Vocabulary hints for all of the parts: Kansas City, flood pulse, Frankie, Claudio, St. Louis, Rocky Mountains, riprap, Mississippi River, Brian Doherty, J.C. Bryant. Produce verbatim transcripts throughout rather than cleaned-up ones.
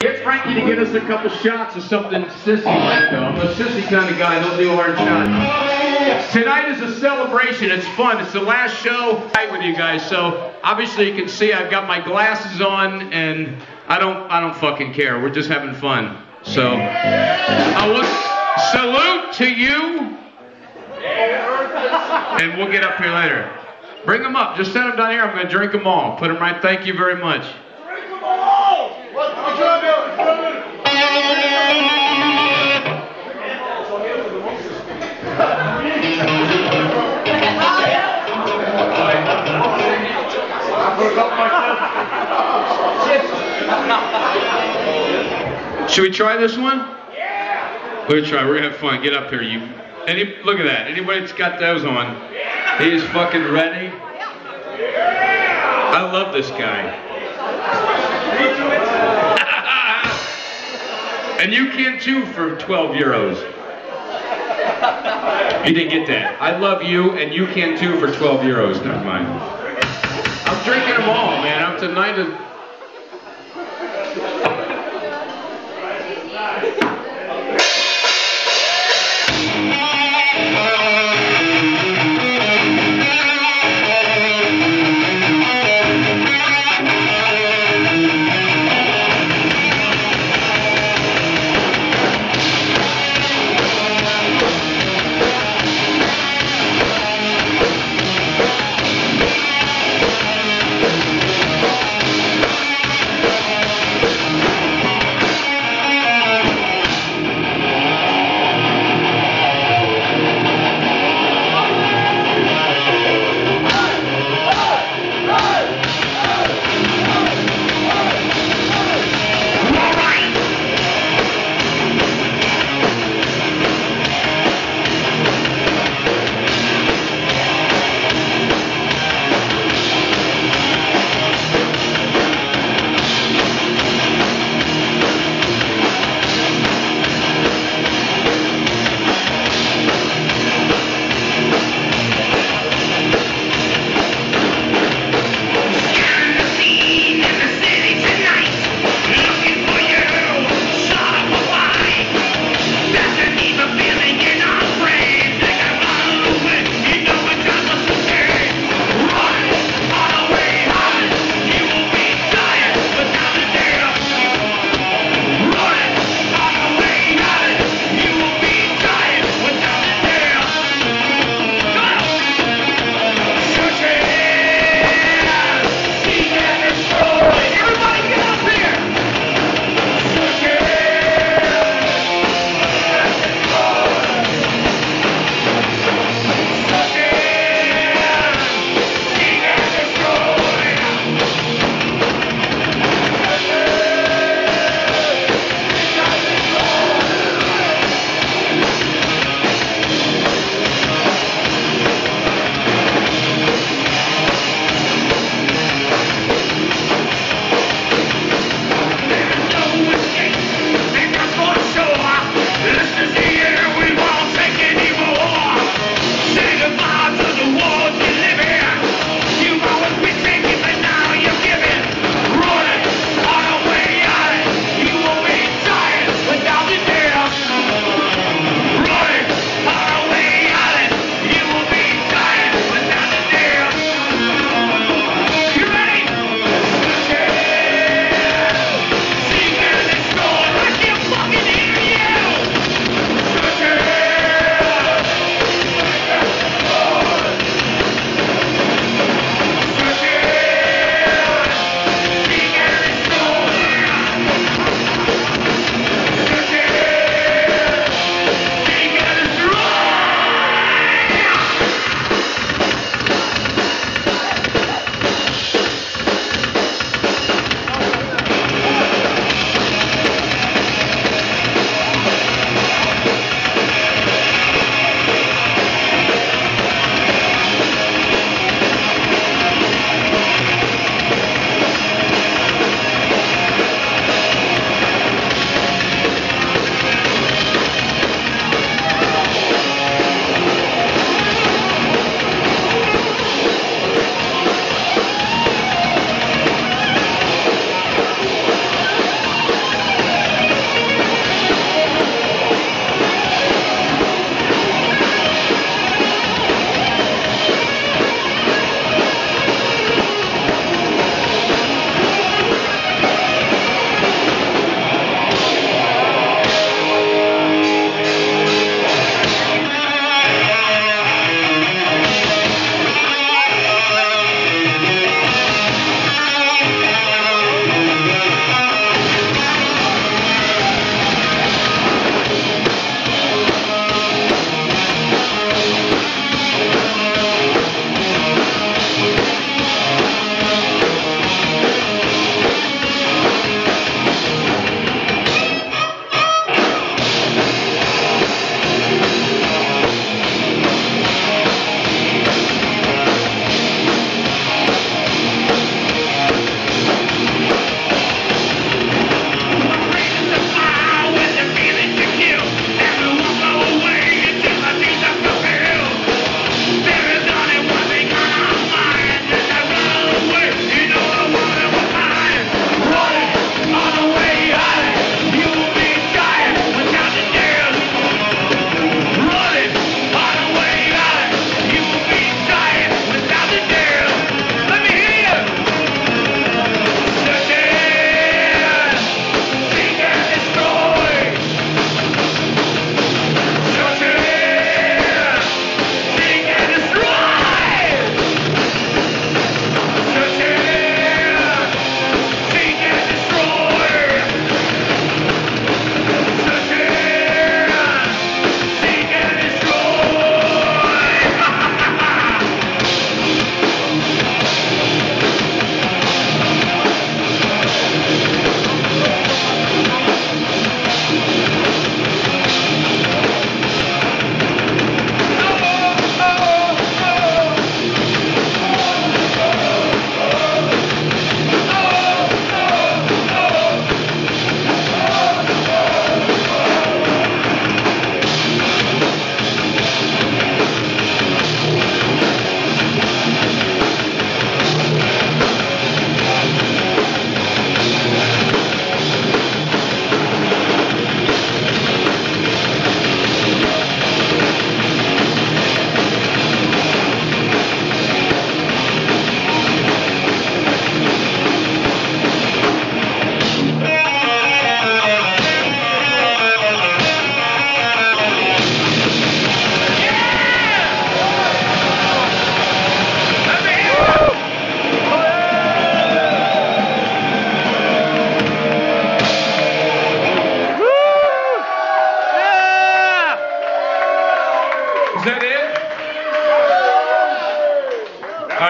Get Frankie to get us a couple shots of something sissy like that. I'm a sissy kind of guy, don't do hard shots. Tonight is a celebration, it's fun. It's the last show I'm with you guys, so obviously you can see I've got my glasses on and I don't I don't fucking care. We're just having fun. So I will salute to you. And we'll get up here later. Bring them up, just send them down here, I'm gonna drink them all. Put them right, thank you very much. Drink them all! Should we try this one? Yeah! We're gonna try, we're gonna have fun. Get up here, you. Any, look at that. Anybody that's got those on, yeah. He's fucking ready. Yeah. I love this guy. And you can too for twelve euros. You didn't get that. I love you, and you can too for twelve euros. Never mind. I'm drinking them all, man. I'm tonight. Is...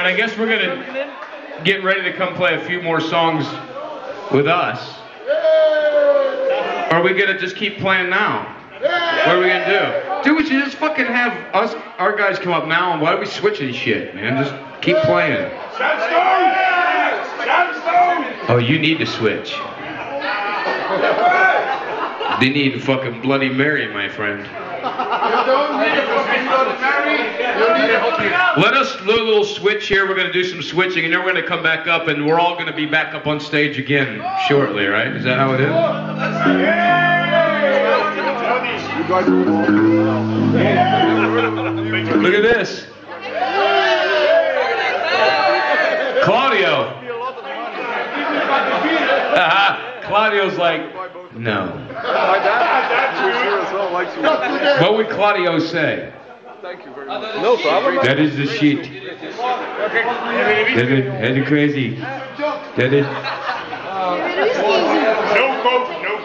I guess we're going to get ready to come play a few more songs with us. Or are we going to just keep playing now? What are we going to do? Dude, we should just fucking have us, our guys come up now, and why are we switching shit, man? Just keep playing. Oh, you need to switch. They need a fucking Bloody Mary, my friend. Let us do a little switch here. We're going to do some switching, and then we're going to come back up, and we're all going to be back up on stage again shortly, right? Is that how it is? Look at this. Claudio. Uh-huh. Claudio's like, no. What would Claudio say? Thank you very much. No problem. That is the shit. That is, that is crazy. That is. No coke, no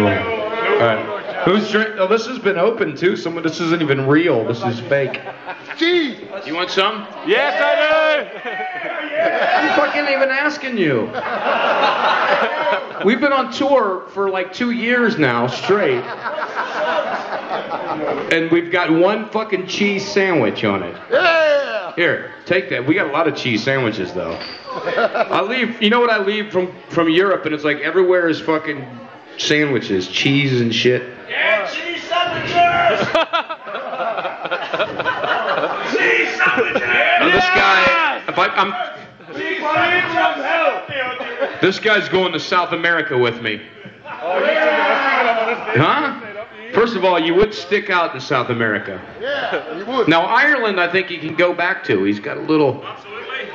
coke. All right. Who's drink? Oh, this has been open too. Some of this isn't even real. This is fake. Gee. You want some? Yes, I do. I'm fucking even asking you. We've been on tour for like two years now straight. And we've got one fucking cheese sandwich on it. Yeah! Here, take that. We got a lot of cheese sandwiches, though. I leave, you know what I leave from, from Europe, and it's like everywhere is fucking sandwiches, cheese and shit. Yeah, cheese sandwiches! Cheese sandwiches! Now this guy, if I, I'm... This guy's going to South America with me. Huh? First of all, you would stick out in South America. Yeah, you would. Now, Ireland, I think he can go back to. He's got a little... Absolutely.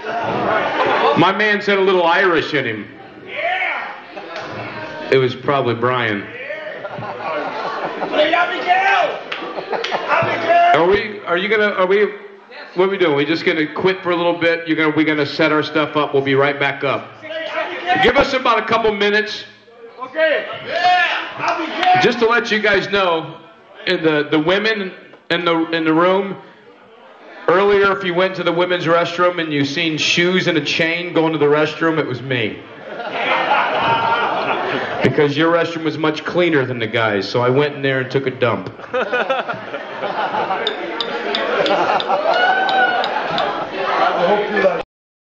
My man's had a little Irish in him. Yeah. It was probably Brian. Yeah. Are we... Are you gonna... Are we... What are we doing? We just gonna quit for a little bit? You're gonna... We're gonna set our stuff up. We'll be right back up. Give us about a couple minutes. Okay. Yeah. Just to let you guys know, in the, the women in the in the room, earlier if you went to the women's restroom and you seen shoes and a chain going to the restroom, it was me. Because your restroom was much cleaner than the guys, so I went in there and took a dump. I hope you like